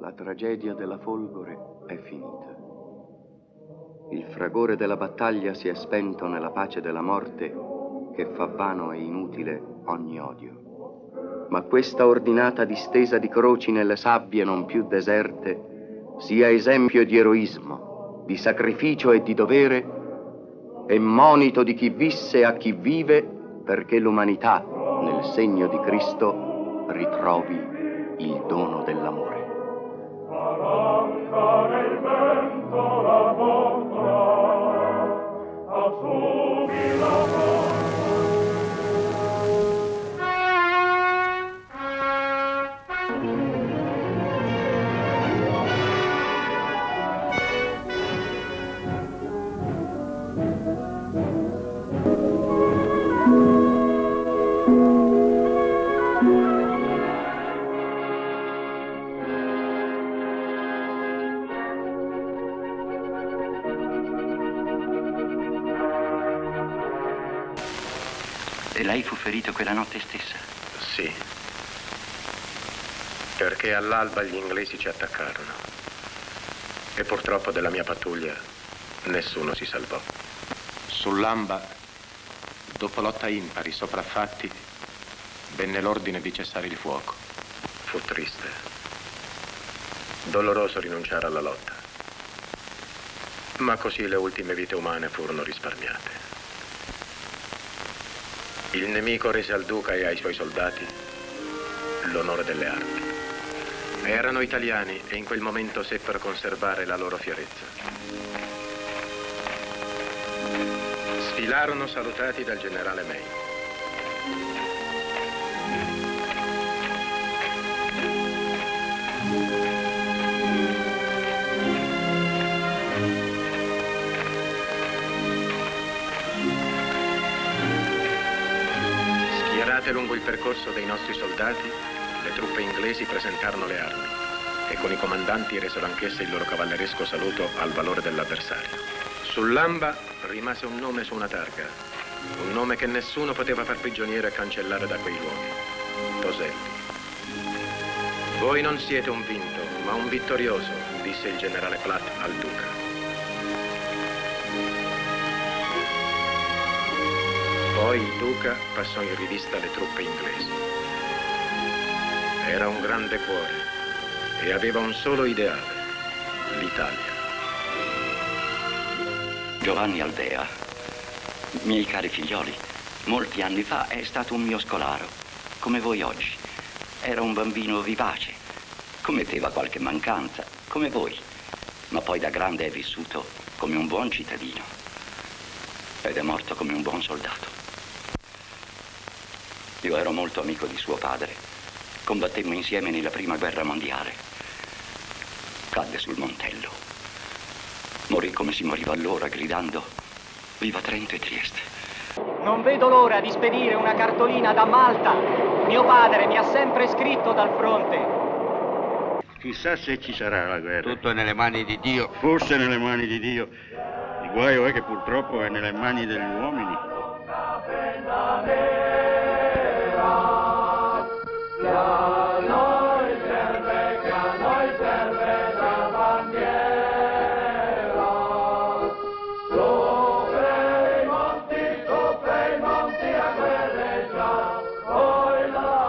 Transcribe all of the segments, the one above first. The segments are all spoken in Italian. La tragedia della Folgore è finita. Il fragore della battaglia si è spento nella pace della morte che fa vano e inutile ogni odio. Ma questa ordinata distesa di croci nelle sabbie non più deserte sia esempio di eroismo, di sacrificio e di dovere e monito di chi visse e a chi vive perché l'umanità, nel segno di Cristo, ritrovi il dono dell'amore. Lei fu ferito quella notte stessa? Sì, perché all'alba gli inglesi ci attaccarono e purtroppo della mia pattuglia nessuno si salvò. Sull'Amba, dopo lotta impari, sopraffatti, venne l'ordine di cessare il fuoco. Fu triste, doloroso rinunciare alla lotta, ma così le ultime vite umane furono risparmiate. Il nemico rese al duca e ai suoi soldati l'onore delle armi. Erano italiani e in quel momento seppero conservare la loro fierezza. Sfilarono salutati dal generale May. Lungo il percorso dei nostri soldati, le truppe inglesi presentarono le armi e con i comandanti resero anch'esse il loro cavalleresco saluto al valore dell'avversario. Sull'Amba rimase un nome su una targa, un nome che nessuno poteva far prigioniero e cancellare da quei luoghi: Toselli. Voi non siete un vinto, ma un vittorioso, disse il generale Platt al duca. Poi il duca passò in rivista le truppe inglesi. Era un grande cuore e aveva un solo ideale: l'Italia. Giovanni Aldea, miei cari figlioli, molti anni fa è stato un mio scolaro, come voi oggi. Era un bambino vivace, commetteva qualche mancanza, come voi, ma poi da grande è vissuto come un buon cittadino ed è morto come un buon soldato. Io ero molto amico di suo padre. Combattemmo insieme nella prima guerra mondiale. Cadde sul Montello. Morì come si moriva allora, gridando: "Viva Trento e Trieste!" Non vedo l'ora di spedire una cartolina da Malta. Mio padre mi ha sempre scritto dal fronte. Chissà se ci sarà la guerra. Tutto è nelle mani di Dio. Forse nelle mani di Dio. Il guaio è che purtroppo è nelle mani degli uomini. Che a noi serve la bandiera, sopra i monti a guerreggiare, poi là,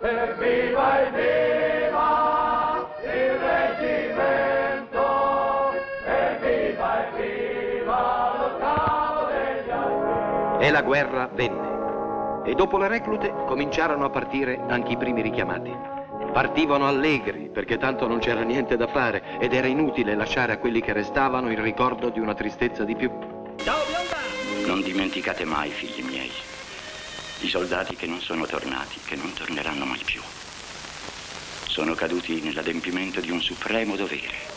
e viva e viva il reggimento, e viva lo cavo degli altri. E la guerra venne. E dopo le reclute cominciarono a partire anche i primi richiamati. Partivano allegri perché tanto non c'era niente da fare ed era inutile lasciare a quelli che restavano il ricordo di una tristezza di più. Ciao bionda! Non dimenticate mai, figli miei, i soldati che non sono tornati, che non torneranno mai più. Sono caduti nell'adempimento di un supremo dovere.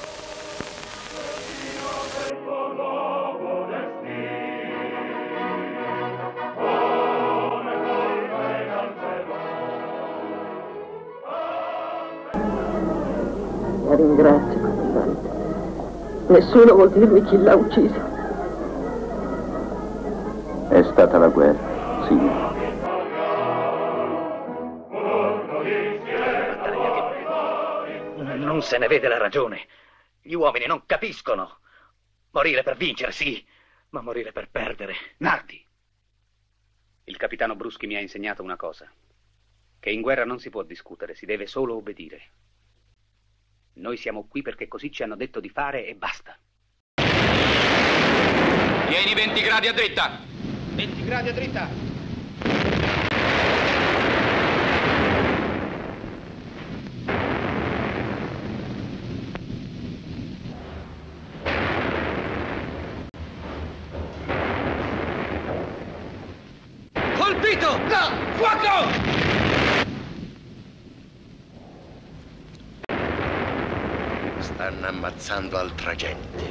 Ringrazio, comandante. Nessuno vuol dirmi chi l'ha ucciso. È stata la guerra, signore. La battaglia che Non se ne vede la ragione. Gli uomini non capiscono. Morire per vincere, sì, ma morire per perdere. Nardi, il capitano Bruschi mi ha insegnato una cosa, che in guerra non si può discutere, si deve solo obbedire. Noi siamo qui perché così ci hanno detto di fare e basta. Tieni 20 gradi a dritta. 20 gradi a dritta. Colpito! No! Fuoco! Stanno ammazzando altra gente.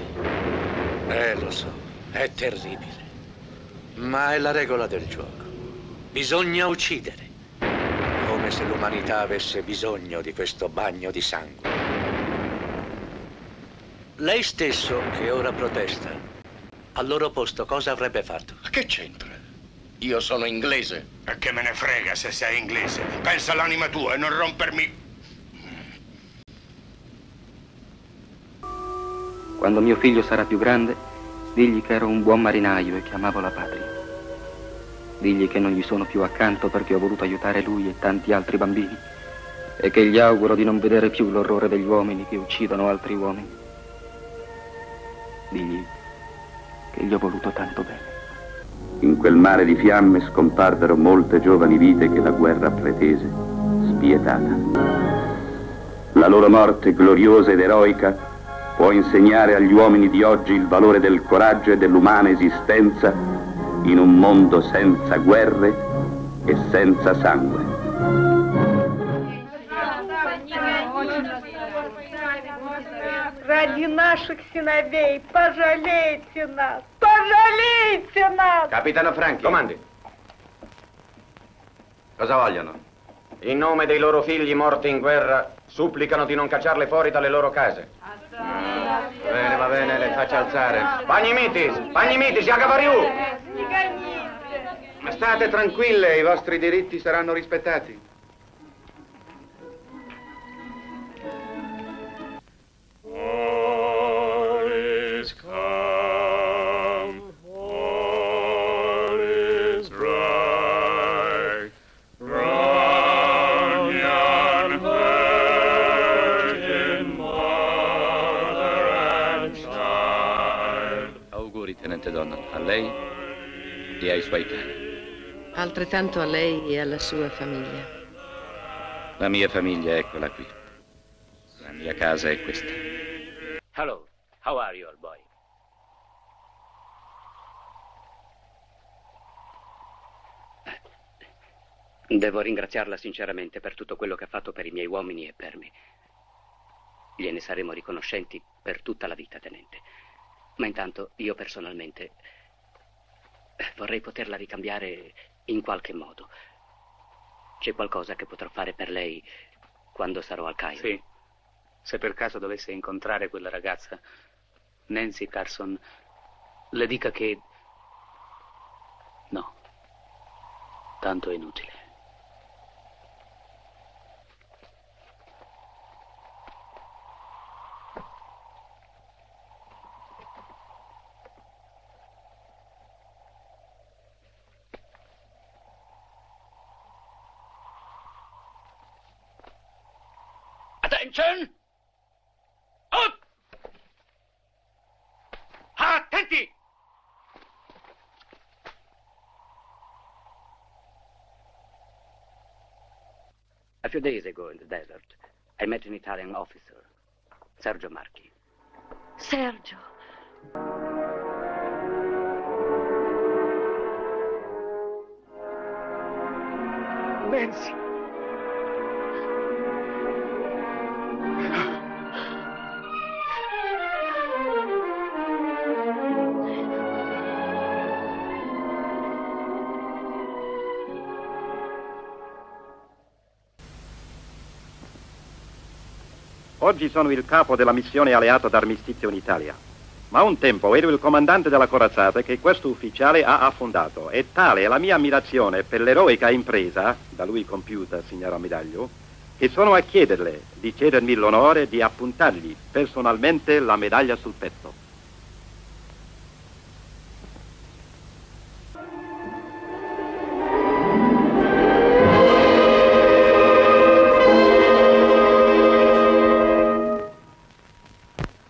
Lo so, è terribile. Ma è la regola del gioco. Bisogna uccidere. Come se l'umanità avesse bisogno di questo bagno di sangue. Lei stesso, che ora protesta, al loro posto cosa avrebbe fatto? Ma che c'entra? Io sono inglese. E che me ne frega se sei inglese? Pensa all'anima tua e non rompermi... Quando mio figlio sarà più grande, digli che ero un buon marinaio e che amavo la patria. Digli che non gli sono più accanto perché ho voluto aiutare lui e tanti altri bambini e che gli auguro di non vedere più l'orrore degli uomini che uccidono altri uomini. Digli che gli ho voluto tanto bene. In quel mare di fiamme scomparvero molte giovani vite che la guerra pretese, spietata. La loro morte gloriosa ed eroica può insegnare agli uomini di oggi il valore del coraggio e dell'umana esistenza in un mondo senza guerre e senza sangue. Capitano Franchi. Comandi. Cosa vogliono? In nome dei loro figli morti in guerra, supplicano di non cacciarle fuori dalle loro case. Bene, va bene, le faccio alzare. Bagnimitis, Yagavariu! Ma state tranquille, i vostri diritti saranno rispettati. Ai suoi cani. Altrettanto a lei e alla sua famiglia. La mia famiglia è quella qui. La mia casa è questa. Hello, how are you, old boy? Devo ringraziarla sinceramente per tutto quello che ha fatto per i miei uomini e per me. Gliene saremo riconoscenti per tutta la vita, tenente. Ma intanto io personalmente... vorrei poterla ricambiare in qualche modo. C'è qualcosa che potrò fare per lei quando sarò al Cairo? Sì. Se per caso dovesse incontrare quella ragazza, Nancy Carson, le dica che... no. Tanto è inutile. Attenzione! Up! Attenti! A few days ago in the desert, I met an Italian officer, Sergio Marchi. Sergio! Nancy! Oggi sono il capo della missione alleata d'armistizio in Italia, ma un tempo ero il comandante della corazzata che questo ufficiale ha affondato e tale è la mia ammirazione per l'eroica impresa, da lui compiuta, signor Ammiraglio, e sono a chiederle di cedermi l'onore di appuntargli personalmente la medaglia sul petto.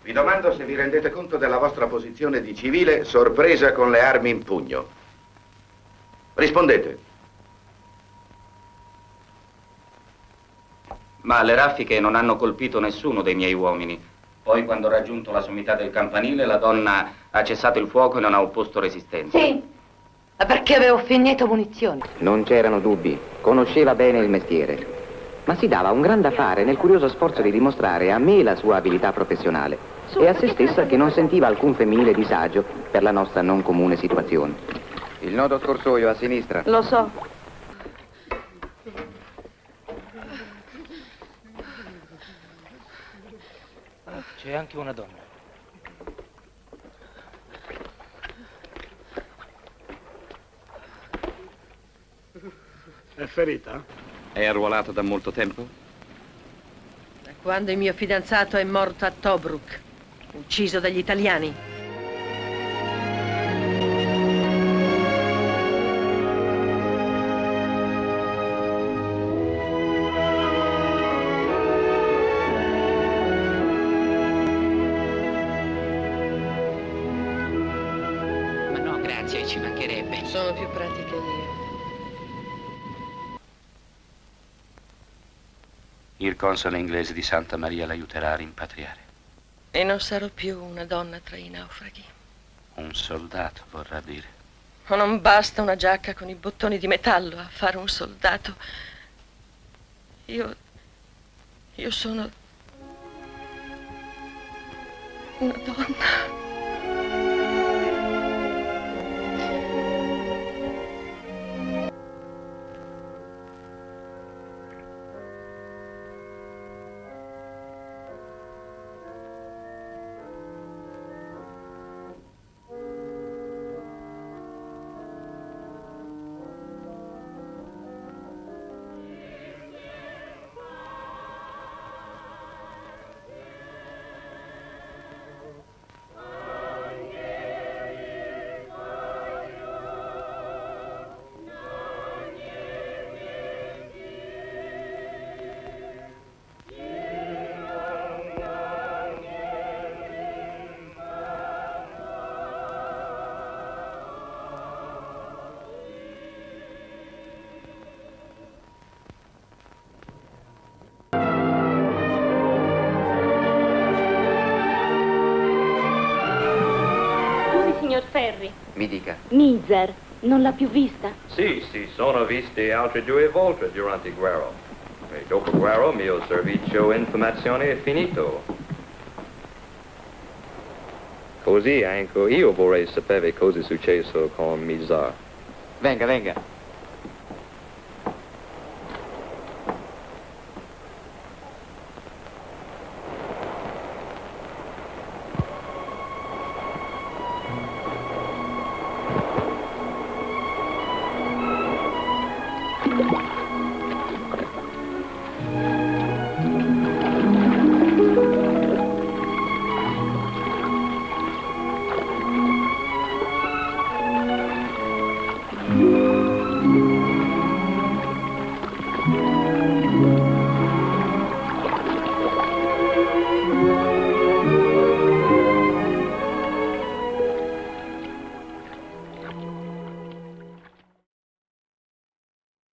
Vi domando se vi rendete conto della vostra posizione di civile sorpresa con le armi in pugno. Rispondete. Ma le raffiche non hanno colpito nessuno dei miei uomini. Poi, quando ho raggiunto la sommità del campanile, la donna ha cessato il fuoco e non ha opposto resistenza. Sì, ma perché avevo finito munizioni? Non c'erano dubbi, conosceva bene il mestiere. Ma si dava un gran da fare nel curioso sforzo di dimostrare a me la sua abilità professionale e a se stessa che non sentiva alcun femminile disagio per la nostra non comune situazione. Il nodo scorsoio a sinistra. Lo so. C'è anche una donna. È ferita? È arruolata da molto tempo? Da quando il mio fidanzato è morto a Tobruk, ucciso dagli italiani. Ci mancherebbe. Sono più pratica io. Il console inglese di Santa Maria l'aiuterà a rimpatriare. E non sarò più una donna tra i naufraghi. Un soldato, vorrà dire. Ma non basta una giacca con i bottoni di metallo a fare un soldato. Io sono una donna. Mi dica. Mizar, non l'ha più vista? Sì, si sono viste altre due volte durante il guerra. E dopo il guerra il mio servizio informazione è finito. Così anche io vorrei sapere cosa è successo con Mizar. Venga, venga.